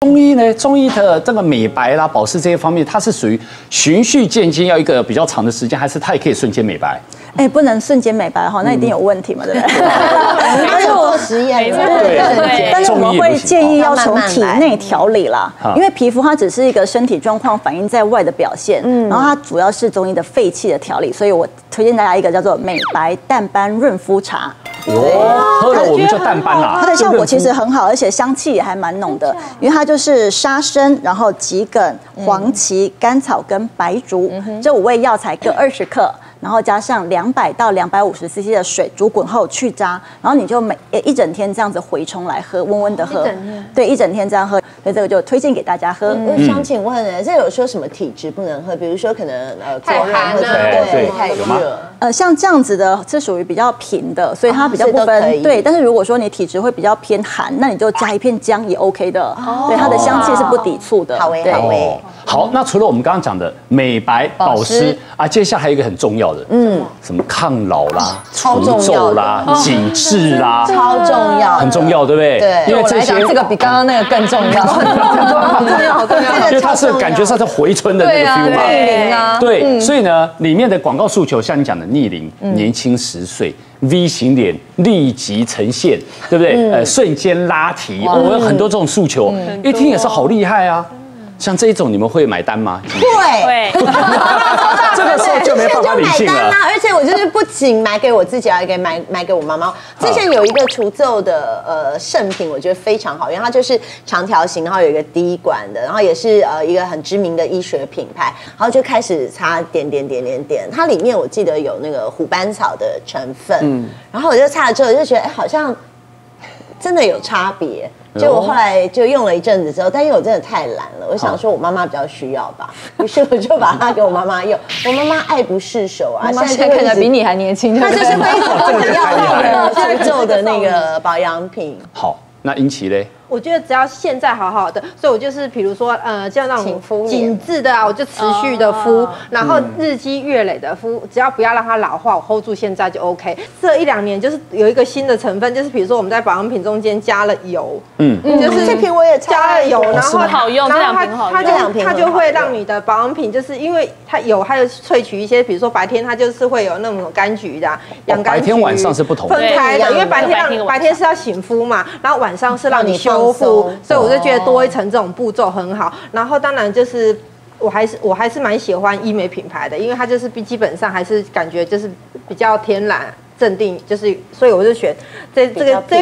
中医呢，中医的这个美白啦、保湿这些方面，它是属于循序渐进，要一个比较长的时间，还是它也可以瞬间美白？哎，不能瞬间美白哈，那一定有问题嘛，对不对？但是做实验，对，但是我们会建议要从体内调理啦，因为皮肤它只是一个身体状况反映在外的表现，然后它主要是中医的肺气的调理，所以我推荐大家一个叫做美白淡斑润肤茶。 哦，喝了我们就淡斑啦。它的效果其实很好，而且香气也还蛮浓的，因为它就是沙参，然后桔梗、黄芪、甘草跟白术这5味药材各20克，然后加上200到250 CC 的水煮滚后去渣，然后你就一整天这样子回冲来喝，温温的喝。对，一整天这样喝，所以这个就推荐给大家喝。我想请问呢，这有说什么体质不能喝？比如说可能太寒了，对，太热。像这样子的是属于比较平的，所以它。 比较不分对，但是如果说你体质会比较偏寒，那你就加一片姜也 OK 的，对，它的香气是不抵触的。好诶，好诶。好，那除了我们刚刚讲的美白保湿啊，接下来还有一个很重要的，什么抗老啦、除皱啦、紧致啦，超重要，很重要，对不对？对，因为这些这个比刚刚那个更重要，很重要，好重要，好重要，因为它是感觉它是回春的那个 feel 嘛，逆龄啊，对，所以呢，里面的广告诉求像你讲的逆龄、年轻10岁。 V 型脸立即呈现，对不对？瞬间拉提，我有很多这种诉求，一听也是好厉害啊。像这一种，你们会买单吗？会，这个时候就没办法理性了。而且我就是不仅买给我自己，还给买给我妈妈。之前有一个除皱的圣品，我觉得非常好，因为它就是长条形，然后有一个滴管的，然后也是一个很知名的医学品牌，然后就开始擦点，它里面我记得有那个虎斑草的成分，然后我就擦了之后就觉得，哎，好像真的有差别。 就我后来就用了一阵子之后，但因为我真的太懒了，我想说我妈妈比较需要吧，于是我就把它给我妈妈用。我妈妈爱不释手啊，现在看起来比你还年轻，她就是非常要那个除皱的那个保养品。好，那英琦嘞？我觉得只要现在好好的，所以我就是比如说像那种紧致的啊，我就持续的敷，然后日积月累的敷，只要不要让它老化，我 hold 住现在就 OK。这1、2年就是有一个新的成分，就是比如说我们在保养品中间加了油，就是这瓶我也加了油，然后好用，然后它就会让你的保养品，就是因为它有还有萃取一些，比如说白天它就是会有那种柑橘的、洋甘菊，白天晚上是不同的，分开的，因为白天是要醒肤嘛，然后晚上是让你休。 修复，所以我就觉得多一层这种步骤很好。然后当然就是，我还是蛮喜欢医美品牌的，因为它就是基本上还是感觉就是比较天然镇定，就是所以我就选这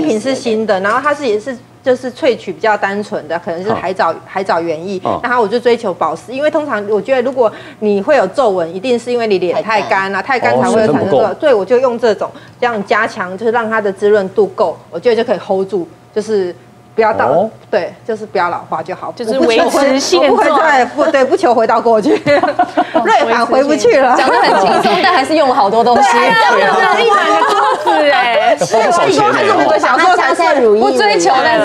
瓶是新的，然后它是也是。 就是萃取比较单纯的，可能就是海藻原液，然后我就追求保湿，因为通常我觉得如果你会有皱纹，一定是因为你脸太干了，太干才会产生这个。对，我就用这种这样加强，就是让它的滋润度够，我觉得就可以 hold 住，就是不要到对，就是不要老化就好，就是维持现状，不会再不求回到过去，瑞返回不去了。讲得很轻松，但还是用了好多东西，一整个桌子哎，是我以后还是我的小桌才是不追求，但是。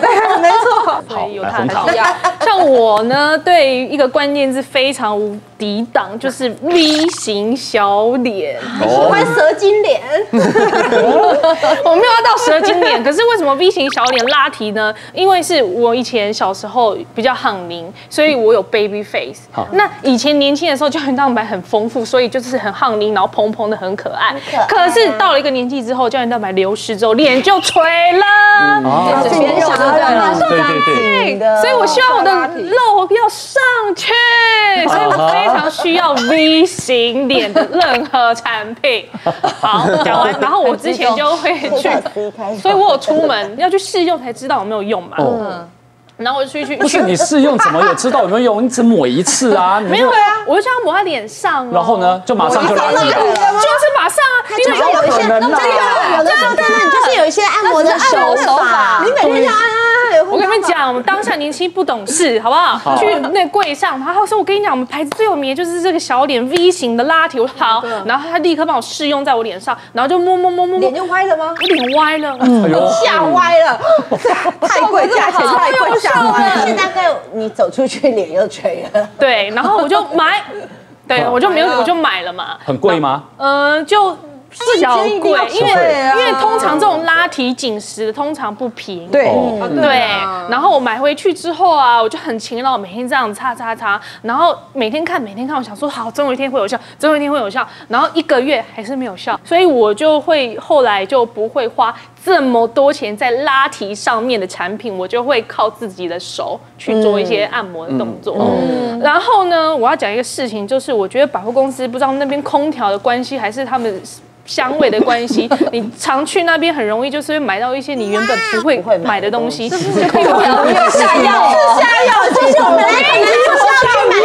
对，没错，所以有它很重要。像我呢，对于一个关键字非常无抵挡，就是 V 型小脸，喜欢蛇精脸。我没有要到蛇精脸，可是为什么 V 型小脸拉提呢？因为是我以前小时候比较憨龄，所以我有 baby face。那以前年轻的时候胶原蛋白很丰富，所以就是很憨龄，然后蓬蓬的很可爱。可是到了一个年纪之后，胶原蛋白流失之后，脸就垂了。哦。 对，所以我希望我的肉要上去，所以我非常需要 V 型脸的任何产品。好，讲完，然后我之前就会去，所以我有出门要去试用才知道有没有用嘛。然后我就出去，不是你试用怎么有知道有没有用？你只抹1次啊，没有啊，我就叫它抹在脸上。然后呢，就马上就拉起来，就是马上啊，因为有一些真的就是有一些按摩的手法，你每天要按。 我跟你们讲，我们当下年轻不懂事，好不好？好去那柜上，然后说：“我跟你讲，我们牌子最有名的就是这个小脸 V 型的拉提。”我说：“好。”然后他立刻帮我试用在我脸上，然后就摸，脸就歪了吗？我脸歪了，吓歪了，太贵，价钱太贵，吓歪了。现在你走出去，脸又垂了。对，然后我就买，对我就没有，我就买了嘛。很贵吗？就。小贵，因为通常这种拉提紧实通常不平，对对。然后我买回去之后啊，我就很勤劳，每天这样擦擦擦，然后每天看，我想说好，总有一天会有效，总有一天会有效。然后1个月还是没有效，所以我就会后来就不会花这么多钱在拉提上面的产品，我就会靠自己的手去做一些按摩的动作。然后呢，我要讲一个事情，就是我觉得百货公司不知道那边空调的关系，还是他们香味的关系，你常去那边很容易就是会买到一些你原本不会买的东西，就可以不要下药，就是我们来看看就是要去买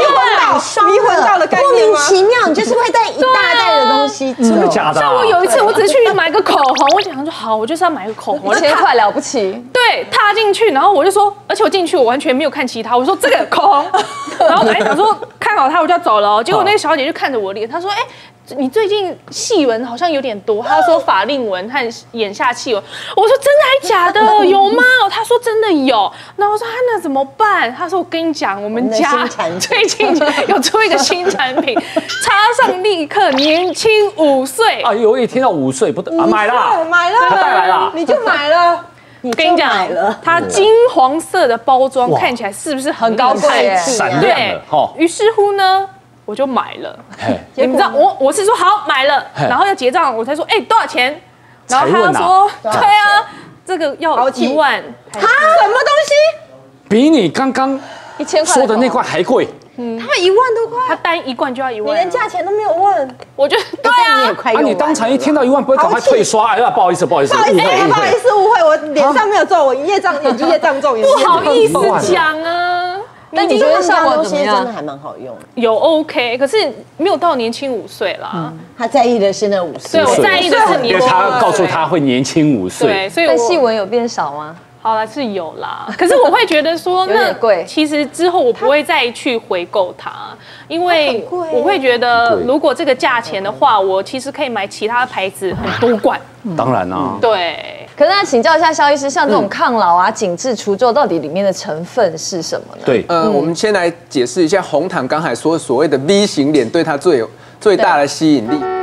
迷魂到的概念，莫名其妙你就是会带一大袋的东西，真的假的？像我有一次，我只是去买个口红，我想说好，我就是要买个口红，1000块了不起，对，踏进去，然后我就说，而且我进去我完全没有看其他，我说这个口红，然后哎，我说看好它我就要走了，结果那个小姐就看着我脸，她说哎。你最近细纹好像有点多，他说法令纹和眼下细纹，我说真的还假的？有吗？他说真的有，那我说那怎么办？他说我跟你讲，我们家最近有出一个新产品，插上立刻年轻5岁。哎呦，一听到5岁不得啊，买了，他带来了，你就买了。我跟你讲，它金黄色的包装看起来是不是很高贵？闪亮的哈。于是乎呢。我就买了，你知道我是说好买了，然后要结账，我才说哎多少钱，然后他说对啊，这个要1万，啊什么东西？比你刚刚1000块说的那块还贵，他1万多块，他单1罐就要1万，你连价钱都没有问，我觉得对啊，啊你当场一听到1万不会赶快退刷？哎呀不好意思误会，我脸上没有皱，我眼睛业障重，不好意思讲啊。但你觉得效果怎么样？真的还蛮好用，有 OK， 可是没有到年轻5岁啦。他在意的是那5岁，对我在意的是年轻。他告诉他会年轻5岁，对，所以但细纹有变少吗？好啦，是有啦。可是我会觉得说，那其实之后我不会再去回购它，因为我会觉得如果这个价钱的话，我其实可以买其他牌子很多罐。当然啦，对。可是，那请教一下肖医师，像这种抗老啊、紧致除皱，到底里面的成分是什么呢？对，我们先来解释一下红糖刚才所谓的 V 型脸对它最大的吸引力。